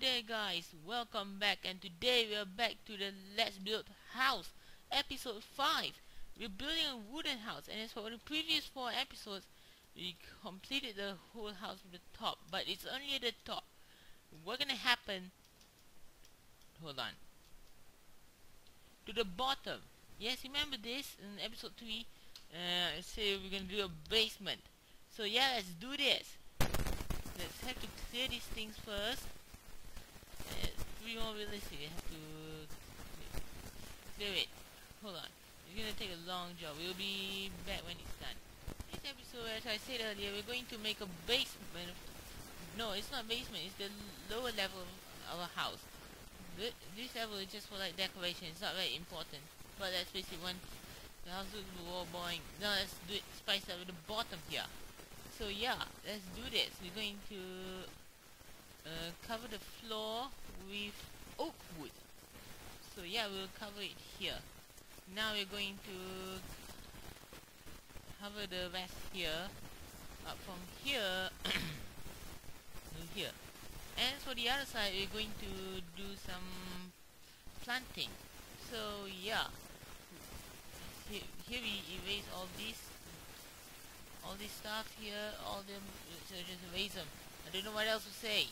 there guys, welcome back, and today we are back to the Let's Build House episode 5. We're building a wooden house, and as for the previous 4 episodes, we completed the whole house from the top, but it's only at the top. What's gonna happen, hold on, to the bottom. Yes, remember this in episode 3, say we're gonna do a basement. So yeah, let's do this. Let's have to clear these things first. Three more villages. We have to clear it. Hold on. It's gonna take a long job. We'll be back when it's done. This episode, as I said earlier, we're going to make a basement. No, it's not basement. It's the lower level of our house. This level is just for like decoration. It's not very important. But let's face it, when the house looks more boring. Now let's do it. Spice up with the bottom here. So yeah, let's do this. We're going to cover the floor with oak wood. So yeah, we'll cover it here. Now we're going to cover the rest here. Up from here to here. And for the other side, we're going to do some planting. So yeah, here we erase all these. All this stuff here, all them, so just erase them. I don't know what else to say.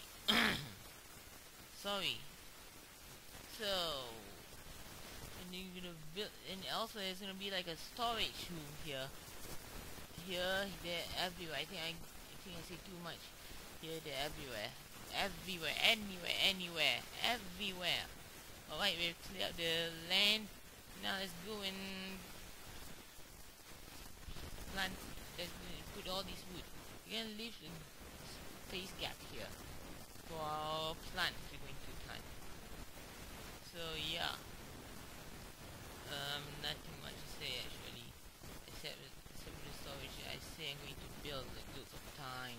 Sorry. So, and you're gonna build, and also there's gonna be like a storage room here. Here, there, everywhere. I think I say too much. Here, there, everywhere. Everywhere, anywhere, anywhere, everywhere. Alright, we've cleared up the land. Now let's go and plant. Let's put all this wood. We're gonna leave the space gap here for our plants we're going to plant. So yeah, nothing much to say actually, except for the storage. I say I'm going to build like loads of time.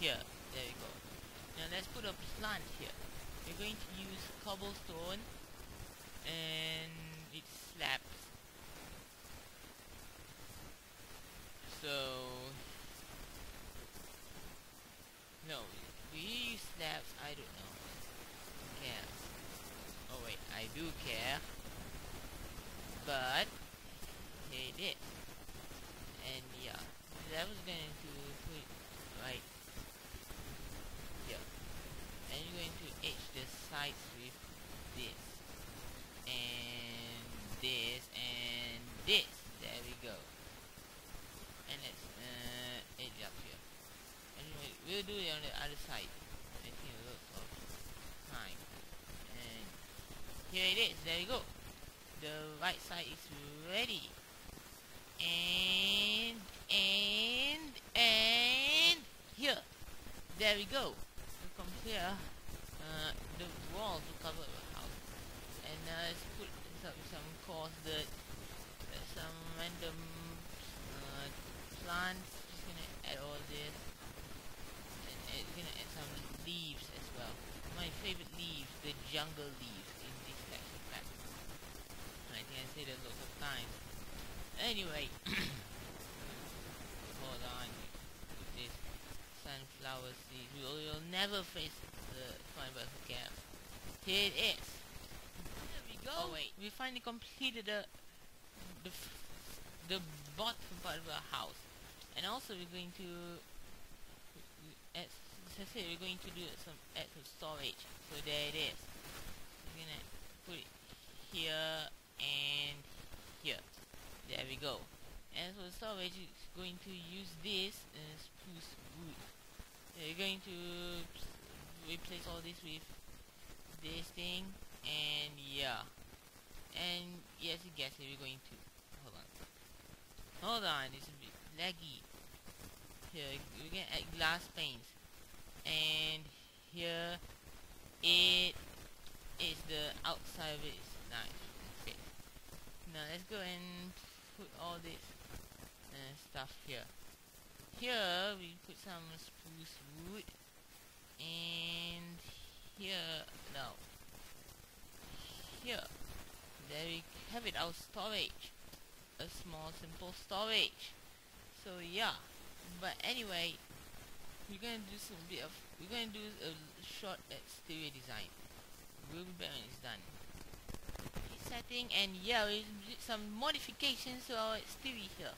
Here, there we go. Now let's put a plant here. We're going to use cobblestone and it slaps. So no, do you use slaps? I don't know. Yes. Oh wait, I do care. But they did. And yeah, that was going to put right. And you're going to edge the sides with this and this and this. There we go. And let's edge up here. Anyway, we'll do it on the other side. Making a lot of time. And here it is. There we go. The right side is ready. And here. There we go. From here, the walls will cover the house, and let's put this up with some coarse dirt, some random plants. Just gonna add all this, and it's gonna add some leaves as well. My favorite leaves, the jungle leaves in this section. I think I said that lots of times. Anyway, hold on. Sunflower seeds. You'll never face the fine, but who cares? Here it is. There we go. Oh wait, we finally completed the bottom part of our house, and also we're going to, as I said, we're going to do some extra storage. So there it is. We're gonna put it here and here. There we go. And for the storage, it's going to use this spruce wood. We're going to replace all this with this thing, and yeah, and yes, you guessed it, we're going to, hold on, it's a bit laggy. Here, we're going to add glass panes, and here, it is the outside of it, it's nice. Okay. Now let's go and put all this stuff here. Here we put some spruce wood, and here, no, here, there we have it, our storage. a small simple storage. So yeah, but anyway, we're gonna do a shot at stereo design. We'll be back when it's done. Setting, and yeah, we did some modifications to our stereo here.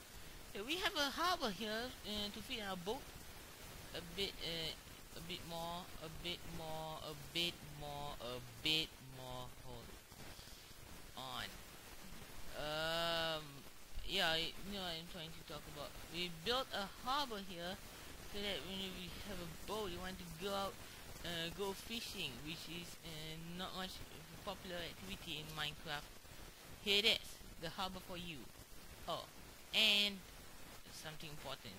So we have a harbor here to fit our boat. A bit more. Hold on. Yeah, you know what I'm trying to talk about. We built a harbor here so that when we have a boat, you want to go out, go fishing, which is not much of a popular activity in Minecraft. Here it is, the harbor for you. Oh, and something important.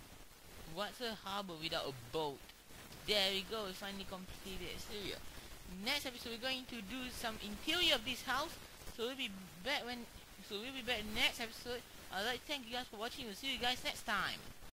What's a harbor without a boat? There we go, we finally completed the exterior. Next episode, we're going to do some interior of this house. So we'll be back next episode. I'd like to thank you guys for watching. We'll see you guys next time.